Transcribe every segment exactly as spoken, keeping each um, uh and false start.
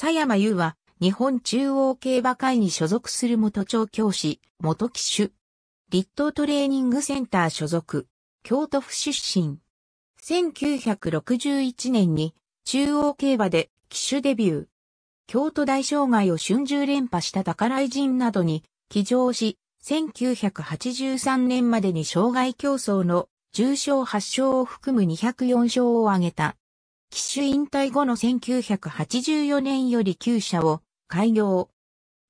佐山優は、日本中央競馬会に所属する元調教師、元騎手。立東トレーニングセンター所属。京都府出身。せんきゅうひゃくろくじゅういちねんに、中央競馬で騎手デビュー。京都大障害を春秋連覇した宝井陣などに、騎乗し、せんきゅうひゃくはちじゅうさんねんまでに障害競争のじゅう勝はっ勝を含むにひゃくよん勝を挙げた。騎手引退後のせんきゅうひゃくはちじゅうよねんより厩舎を開業。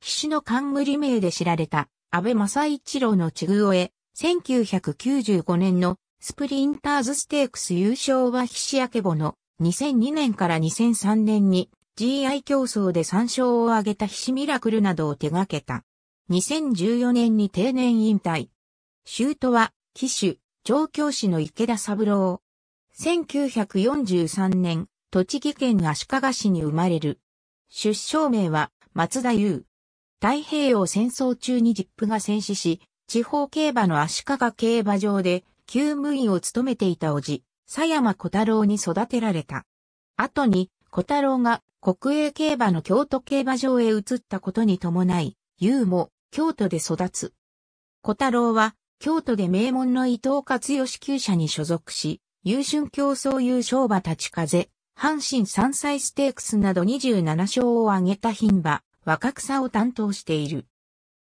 騎手の冠名で知られた安倍正一郎の稚魚へ、せんきゅうひゃくきゅうじゅうごねんのスプリンターズステークス優勝は菱曙のにせんにねんからにせんさんねんに ジーワン 競争でさん勝を挙げた菱ミラクルなどを手掛けた。にせんじゅうよねんに定年引退。舅は騎手、調教師の池田三郎。せんきゅうひゃくよんじゅうさんねん、栃木県足利市に生まれる。出生名は松田優。太平洋戦争中にジップが戦死し、地方競馬の足利競馬場で厩務員を務めていた叔父、佐山虎太郎に育てられた。後に虎太郎が国営競馬の京都競馬場へ移ったことに伴い、優も京都で育つ。虎太郎は京都で名門の伊藤勝義厩舎に所属し、優春競走優勝馬立ち風、阪神三歳ステークスなどにじゅうなな勝を挙げた牝馬、若草を担当している。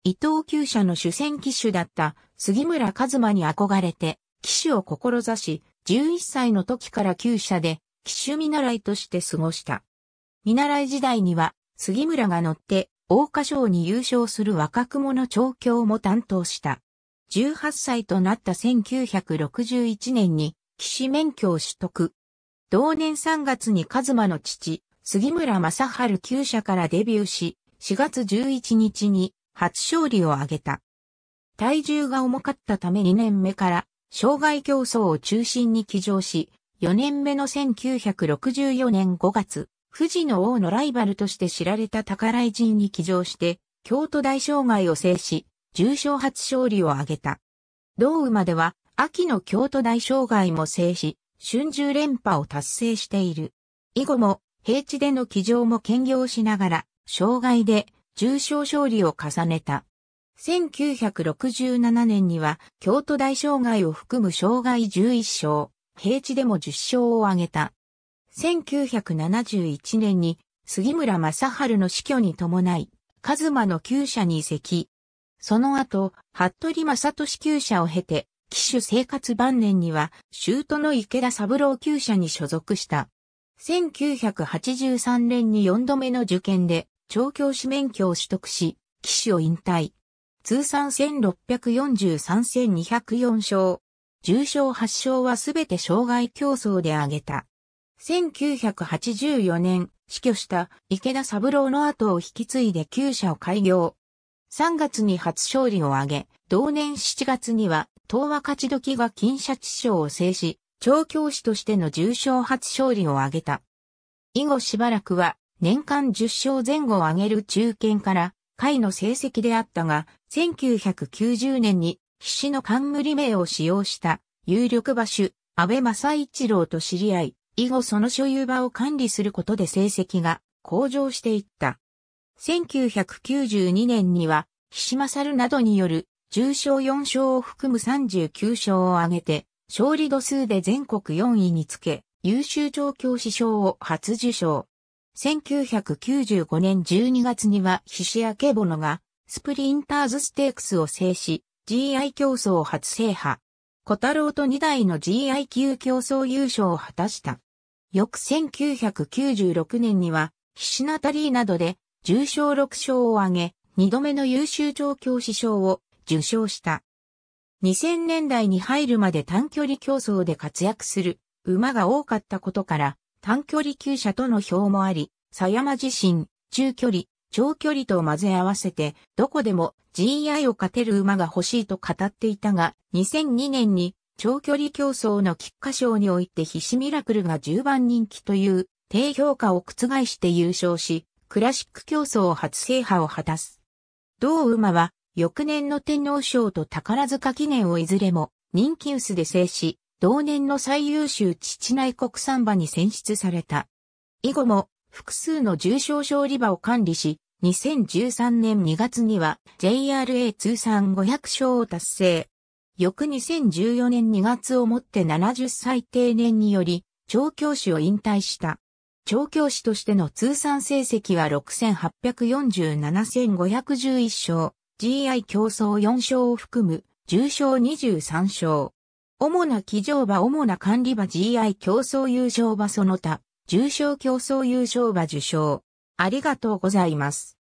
伊藤厩舎の主戦騎手だった杉村一馬に憧れて、騎手を志し、じゅういっさいの時から厩舎で騎手見習いとして過ごした。見習い時代には、杉村が乗って、桜花賞に優勝する若雲の調教も担当した。じゅうはっさいとなったせんきゅうひゃくろくじゅういちねんに、騎手免許を取得。同年さんがつに一馬の父、杉村正治厩舎からデビューし、しがつじゅういちにちに初勝利を挙げた。体重が重かったためにねんめから、障害競争を中心に騎乗し、よねんめのせんきゅうひゃくろくじゅうよねんごがつ、富士の王のライバルとして知られた宝井陣に騎乗して、京都大障害を制し、重賞初勝利を挙げた。同馬では、秋の京都大障害も制し、春秋連覇を達成している。以後も、平地での騎乗も兼業しながら、障害で重賞勝利を重ねた。せんきゅうひゃくろくじゅうななねんには、京都大障害を含む障害じゅういっ勝、平地でもじゅっ勝を挙げた。せんきゅうひゃくななじゅういちねんに、杉村正治の死去に伴い、一馬の厩舎に移籍。その後、服部正俊厩舎を経て、騎手生活晩年には、舅の池田三郎厩舎に所属した。せんきゅうひゃくはちじゅうさんねんによんどめの受験で、調教師免許を取得し、騎手を引退。通算せんろっぴゃくよんじゅうさん戦にひゃくよん勝。重賞はっ勝はすべて障害競争で挙げた。せんきゅうひゃくはちじゅうよねん、死去した池田三郎の後を引き継いで厩舎を開業。さんがつに初勝利を挙げ、同年しちがつには、東和勝どきが金シャチ賞を制し、調教師としての重賞初勝利を挙げた。以後しばらくは、年間じゅっ勝前後を挙げる中堅から、下位の成績であったが、せんきゅうひゃくきゅうじゅうねんに、菱の冠名を使用した、有力馬主、安倍正一郎と知り合い、以後その所有馬を管理することで成績が向上していった。せんきゅうひゃくきゅうじゅうにねんには、菱勝などによる、重賞よん勝を含むさんじゅうきゅう勝を挙げて、勝利度数で全国よんいにつけ、優秀調教師賞を初受賞。せんきゅうひゃくきゅうじゅうごねんじゅうにがつには菱曙がスプリンターズステークスを制し、ジーワン 競争を初制覇。虎太郎とにだいの ジーワン 級競争優勝を果たした。翌せんきゅうひゃくきゅうじゅうろくねんには、菱ナタリーなどで重賞ろく勝を挙げ、にどめの優秀調教師賞を受賞した。にせんねんだいに入るまで短距離競争で活躍する馬が多かったことから短距離厩舎との票もあり、佐山自身、中距離、長距離と混ぜ合わせてどこでも ジーワン を勝てる馬が欲しいと語っていたが、にせんにねんに長距離競争の菊花賞において菱ミラクルがじゅうばんにんきという低評価を覆して優勝し、クラシック競争を初制覇を果たす。同馬は、翌年の天皇賞と宝塚記念をいずれも人気薄で制し、同年の最優秀父内国産馬に選出された。以後も複数の重症症利場を管理し、にせんじゅうさんねんにがつには ジェイアールエー 通算ごひゃくしょうを達成。翌にせんじゅうよねんにがつをもってななじゅっさい定年により、調教師を引退した。調教師としての通算成績はろくせんはっぴゃくよんじゅうななせんごひゃくじゅういっしょう、ジーアイ 競争よんしょうを含む、重賞にじゅうさんしょう。主な騎乗馬主な管理馬 ジーアイ 競争優勝馬その他、重賞競争優勝馬受賞。ありがとうございます。